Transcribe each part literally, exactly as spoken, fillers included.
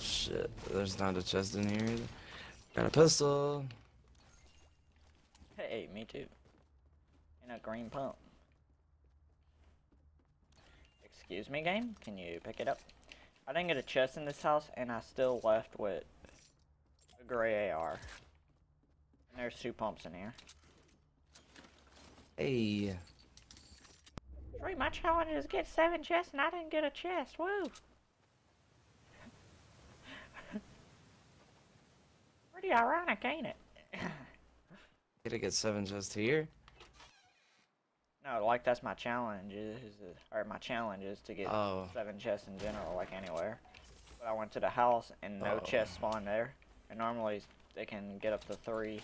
shit. There's not a chest in here either. Got a pistol. Hey, me too. And a green pump. Excuse me, game? Can you pick it up? I didn't get a chest in this house, and I still left with a gray A R. And there's two pumps in here. Hey. Pretty much I wanted to get seven chests, and I didn't get a chest. Woo! Pretty ironic, ain't it? Did I get seven chests here? No, like that's my challenge is, or my challenge is to get oh. seven chests in general, like anywhere. But I went to the house and no oh. chests spawned there. And normally they can get up to three.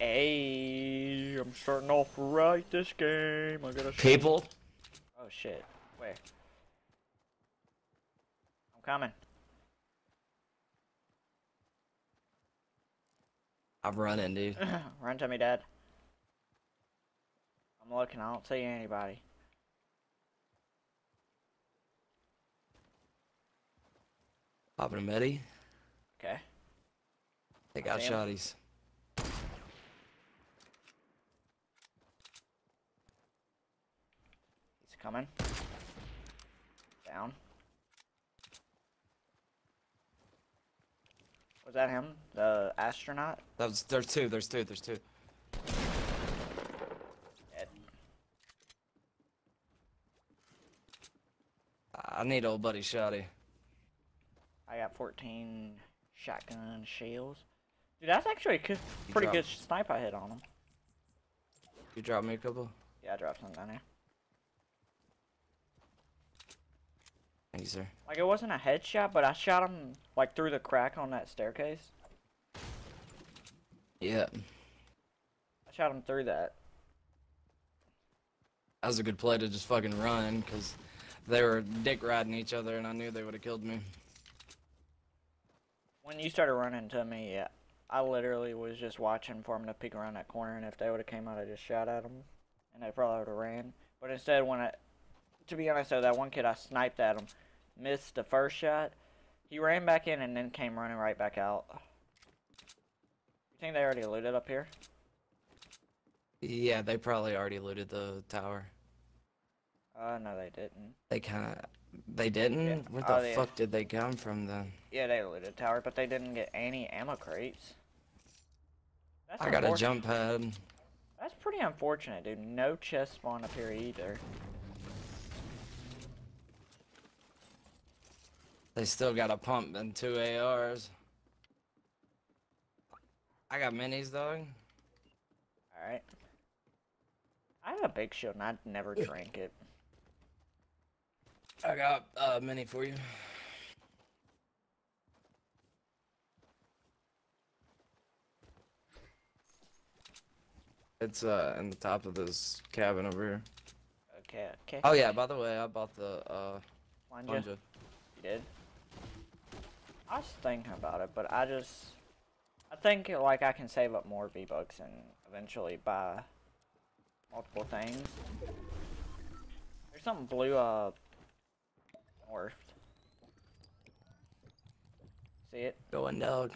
Hey, I'm starting off right this game. I gotta. People. Oh shit! Wait. I'm coming. I'm running, dude. Run to me, Dad. I'm looking. I don't see anybody. Popping a medi. Okay. They got shotties. He's coming. Down. Was that him? The astronaut? That was, there's two, there's two, there's two. Dead. I need old buddy Shotty. I got fourteen shotgun shells. Dude, that's actually a pretty good sniper hit on him. You dropped me a couple? Yeah, I dropped some down here. Thank you, sir. Like, it wasn't a headshot, but I shot him, like, through the crack on that staircase. Yeah. I shot him through that. That was a good play to just fucking run, because they were dick-riding each other, and I knew they would have killed me. When you started running to me, yeah, I literally was just watching for him to peek around that corner, and if they would have came out, I just shot at him, and they probably would have ran. But instead, when I, to be honest, though, that one kid, I sniped at him. Missed the first shot. He ran back in and then came running right back out. You think they already looted up here? Yeah, they probably already looted the tower. Uh, no, they didn't. They kinda... They didn't? Yeah. Where the oh, yeah. fuck did they come from, then? Yeah, they looted the tower, but they didn't get any ammo crates. That's I got a jump pad. That's pretty unfortunate, dude. No chest spawn up here, either. They still got a pump and two A Rs. I got minis, dog. Alright. I have a big shield and I'd never drink it. I got a uh, mini for you. It's uh in the top of this cabin over here. Okay, okay. Oh yeah, by the way, I bought the uh plunger. You did? I was thinking about it, but I just, I think, like, I can save up more V-Bucks and eventually buy multiple things. There's something blue, uh, morphed. See it? Going down.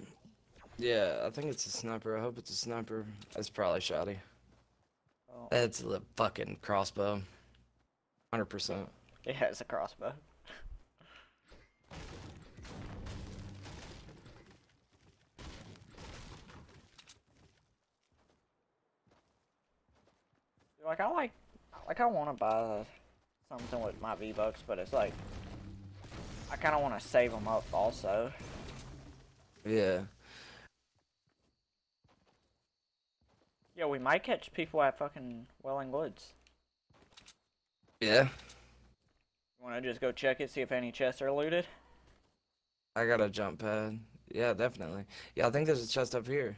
Yeah, I think it's a sniper. I hope it's a sniper. That's probably Shotty. Oh. That's a fucking crossbow. one hundred percent. Yeah, it's a crossbow. Like, I like, like I want to buy something with my V-Bucks, but it's like, I kind of want to save them up also. Yeah. Yeah, we might catch people at fucking Welling Woods. Yeah. You want to just go check it, see if any chests are looted? I got a jump pad. Yeah, definitely. Yeah, I think there's a chest up here.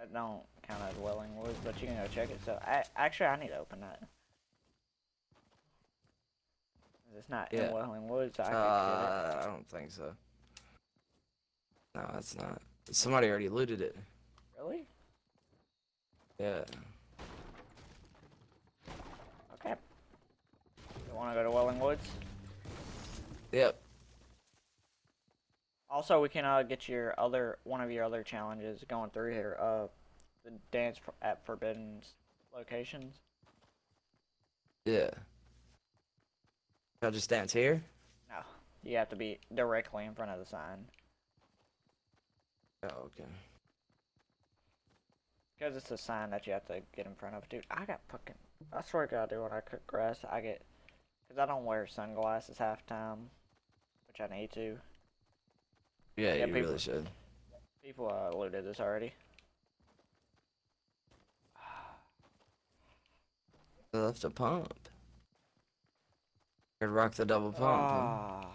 I don't. Out of Welling Woods, but you can go check it. So I actually I need to open that. It's not yeah. in Welling Woods. So I, uh, get it. I don't think so. No, it's not. Somebody already looted it. Really? Yeah. want to go to Welling Woods? Yep. Also, we can uh, get your other one of your other challenges going through here. Uh, the dance at forbidden locations. Yeah. I'll just dance here. No, you have to be directly in front of the sign. Oh, okay. Because it's a sign that you have to get in front of. Dude, I got fucking... I swear to God, dude, when I cut grass, I get... Because I don't wear sunglasses half time, which I need to. Yeah, yeah you people, really should. People uh, looted this already. I left a pump. I could rock the double pump. Uh,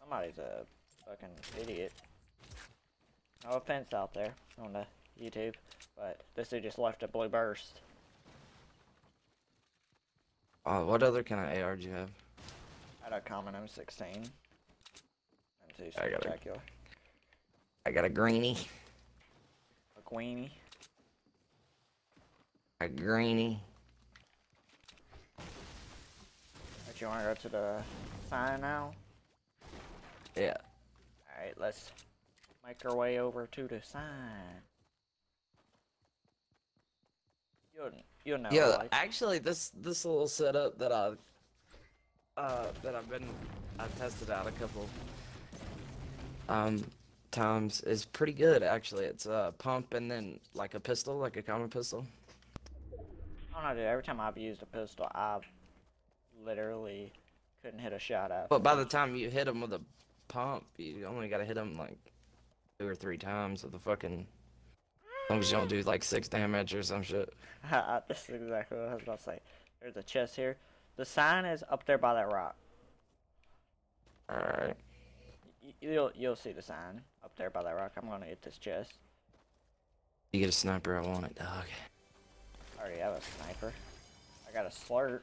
somebody's a fucking idiot. No offense out there on the YouTube, but this dude just left a blue burst. Oh, what other kind of A R do you have? I got a common M sixteen. M two spectacular. I got a greenie. A greenie. A greenie. But you want to go to the sign now? Yeah. All right, let's make our way over to the sign. You'll, you'll know. Yeah, like. Actually, this this little setup that I uh, that I've been I've tested out a couple um times is pretty good. Actually, it's a pump and then like a pistol, like a common pistol. I don't know, dude. Every time I've used a pistol, I've literally couldn't hit a shot at. But by the time you hit them with a pump, you only gotta hit them like two or three times with the fucking, as long as you don't do like six damage or some shit. This is exactly what I was about to say. There's a chest here. The sign is up there by that rock. All right. You'll you'll see the sign up there by that rock. I'm gonna hit this chest. You get a sniper, I want it, dog. I already have a sniper. I got a slurp.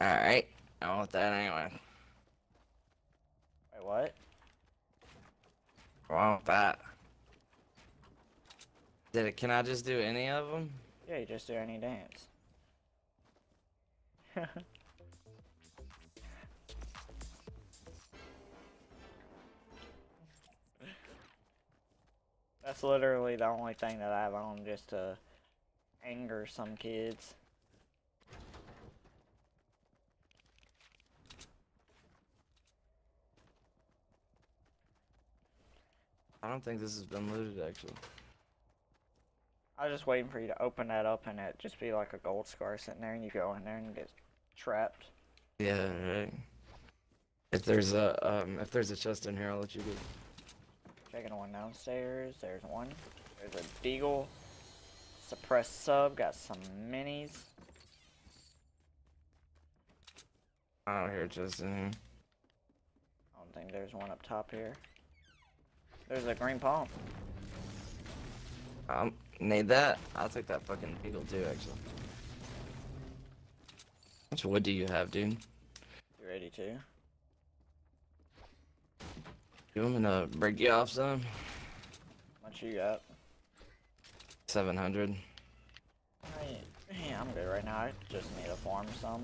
All right. I want that anyway. Wait, what? Wrong with that. Did it? Can I just do any of them? Yeah, you just do any dance. That's literally the only thing that I have on, just to anger some kids. I don't think this has been looted, actually. I was just waiting for you to open that up and it just be like a gold scar sitting there, and you go in there and get trapped. Yeah, right. If there's a um, if there's a chest in here, I'll let you do. Checking one downstairs. There's one. There's a deagle. Suppressed sub. Got some minis. I don't hear a chest in here. I don't think there's one up top here. There's a green pump. Um, need that? I'll take that fucking eagle too, actually. How much wood do you have, dude? You ready to? You want me to break you off some? How much you got? seven hundred. Hey, hey, I'm good right now. I just need to farm some.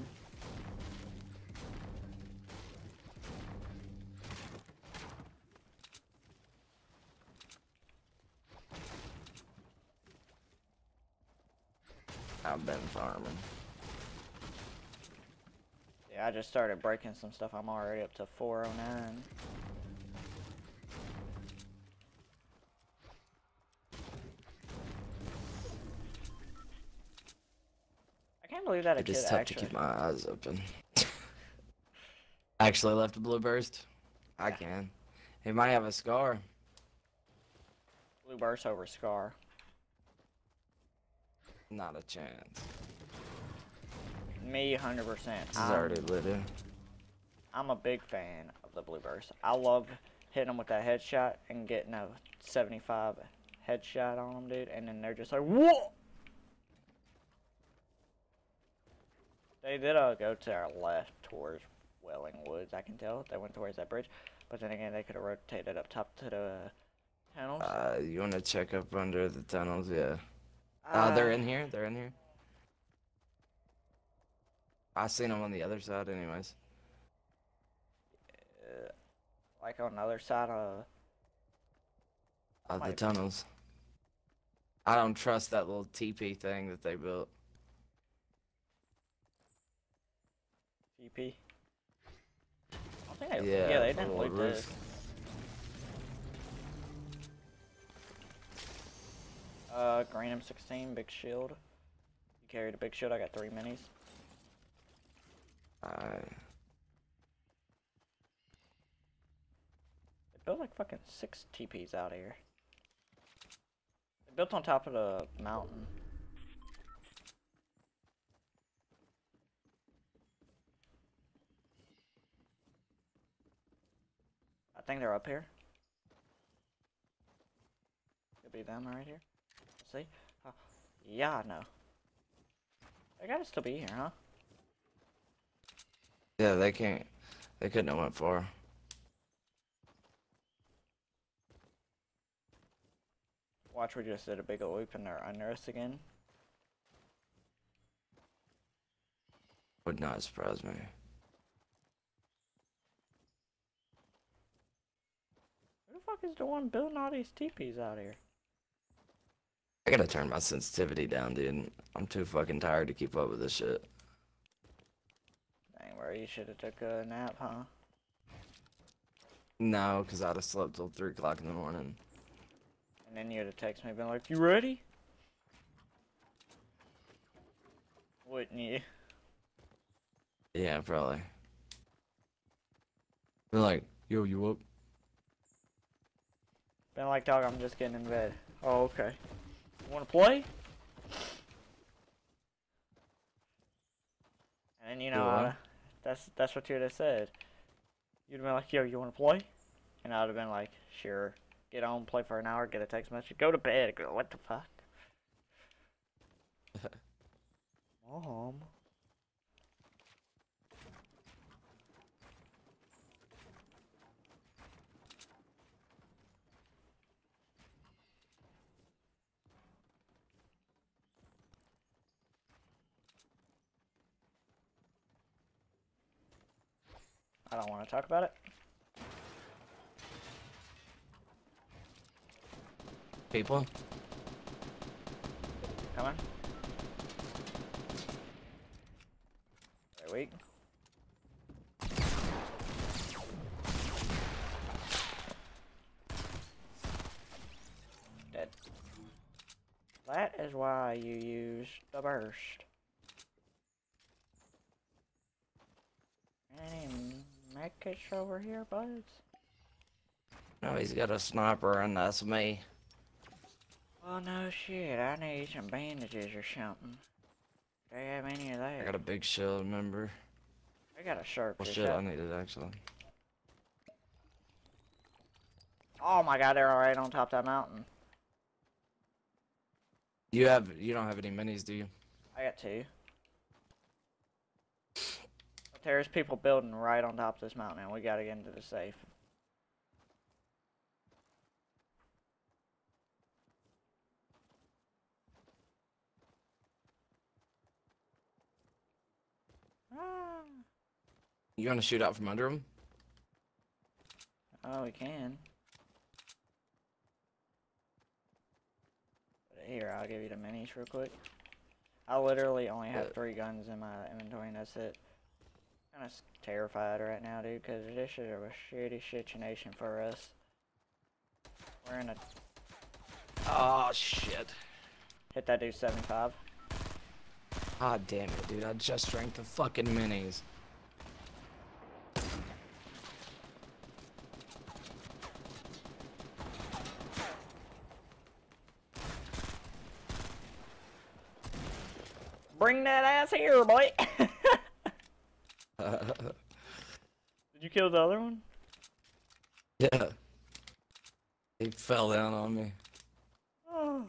I've been farming. Yeah, I just started breaking some stuff. I'm already up to four oh nine. I can't believe that a kid actually... It is tough to keep my eyes open. I actually left a blue burst. I yeah. can. He might have a scar. Blue burst over scar. Not a chance. Me, one hundred percent. This is already lit in. I'm a big fan of the blue burst. I love hitting them with that headshot and getting a seventy-five headshot on them, dude. And then they're just like, whoa! They did all go to our left towards Welling Woods, I can tell. They went towards that bridge. But then again, they could have rotated up top to the tunnels. Uh, you want to check up under the tunnels, yeah. Uh, uh, they're in here. They're in here. I seen him on the other side, anyways. Uh, like on the other side of... Of the tunnels. I don't trust that little teepee thing that they built. Teepee? I think they, yeah, yeah, they didn't loot this. Uh, green M sixteen, big shield. You carried a big shield, I got three minis. Alright. They built like fucking six T Ps out here. They built on top of the mountain. I think they're up here. Could be them right here. See? Uh, yeah, no. They gotta still be here, huh? Yeah, they can't. They couldn't have went far. Watch, we just did a big loop and they're under us again. Would not surprise me. Who the fuck is the one building all these teepees out here? I gotta turn my sensitivity down, dude. I'm too fucking tired to keep up with this shit. Dang, where you should have took a nap, huh? No, because I'd have slept till three o'clock in the morning. And then you'd have texted me and been like, you ready? Wouldn't you? Yeah, probably. Been like, yo, you up? Been like, dog, I'm just getting in bed. Oh, okay. Want to play? And you know, uh, that's that's what you'd have said. You'd have been like, "Yo, you want to play?" And I'd have been like, "Sure." Get on, play for an hour, get a text message, go to bed. Go, what the fuck? Mom. I don't want to talk about it. People? Come on. Right, wait. Dead. That is why you use the burst. And Meckish over here, buds. No, he's got a sniper, and that's me. Well, no shit. I need some bandages or something. Do they have any of that? I got a big shield, remember? I got a sharp. Well, shit, I need it actually. Oh my god, they're alright on top of that mountain. You have? You don't have any minis, do you? I got two. There's people building right on top of this mountain, and we gotta get into the safe. Ah. You wanna shoot out from under them? Oh, we can. Here, I'll give you the minis real quick. I literally only have three guns in my inventory, and that's it. I'm terrified right now, dude, because this is a shitty situation for us. We're in a... Oh, shit. Hit that dude seventy-five. Ah, damn it, dude. I just drank the fucking minis. Bring that ass here, boy. Did you kill the other one? Yeah. He fell down on me. Oh.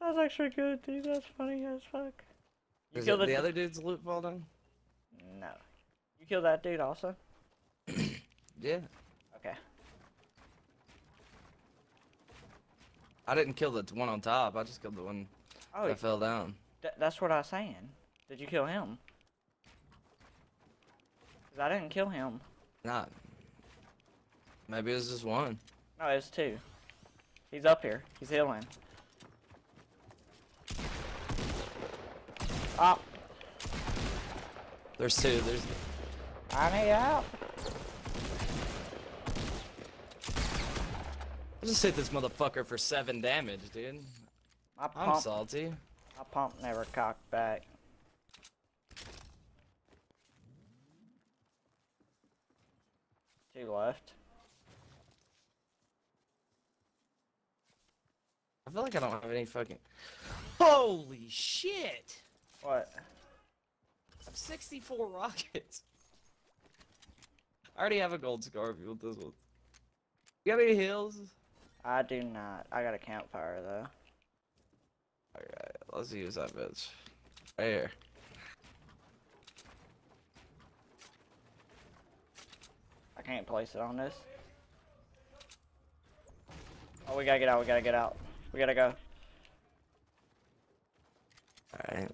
That was actually good, dude. That's funny as fuck. You killed the, the other dude's loot fall down? No. You killed that dude also? Yeah. Okay. I didn't kill the one on top. I just killed the one oh, that fell down. Th that's what I was saying. Did you kill him? Cause I didn't kill him. Not. Maybe it was just one. No, it was two. He's up here. He's healing. Up. There's two. There's. I need help. I just hit this motherfucker for seven damage, dude. My pump, I'm salty. My pump never cocked back. Two left. I feel like I don't have any fucking. Holy shit! What? I have sixty-four rockets. I already have a gold scarf. You want this one? You got any heals? I do not. I got a campfire though. Alright, let's use that bitch. Right here. I can't place it on this. Oh, we gotta get out. We gotta get out. We gotta go. Alright.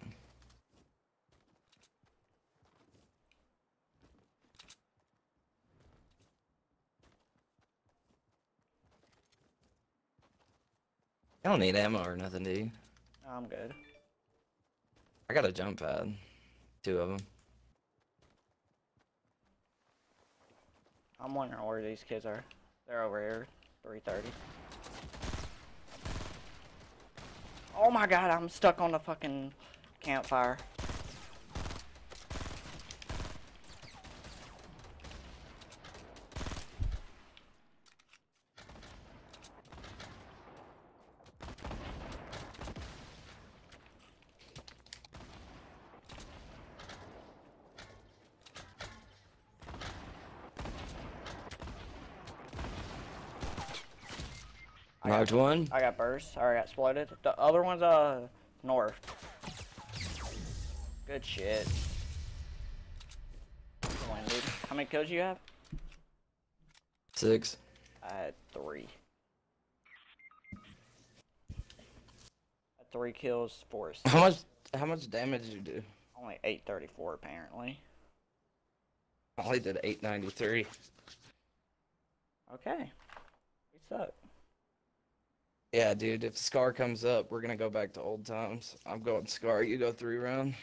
I don't need ammo or nothing, do you? I'm good. I got a jump pad. Two of them. I'm wondering where these kids are. They're over here. three thirty. Oh my god, I'm stuck on the fucking campfire. Knocked one. I got burst. Or I got exploded. The other one's uh north. Good shit. Come on, dude. How many kills do you have? Six. I had three. I had three kills, four assists. How much? How much damage did you do? Only eight thirty-four apparently. I only did eight ninety-three. Okay. We suck. Yeah, dude, if Scar comes up, we're gonna go back to old times. I'm going Scar, you go three round.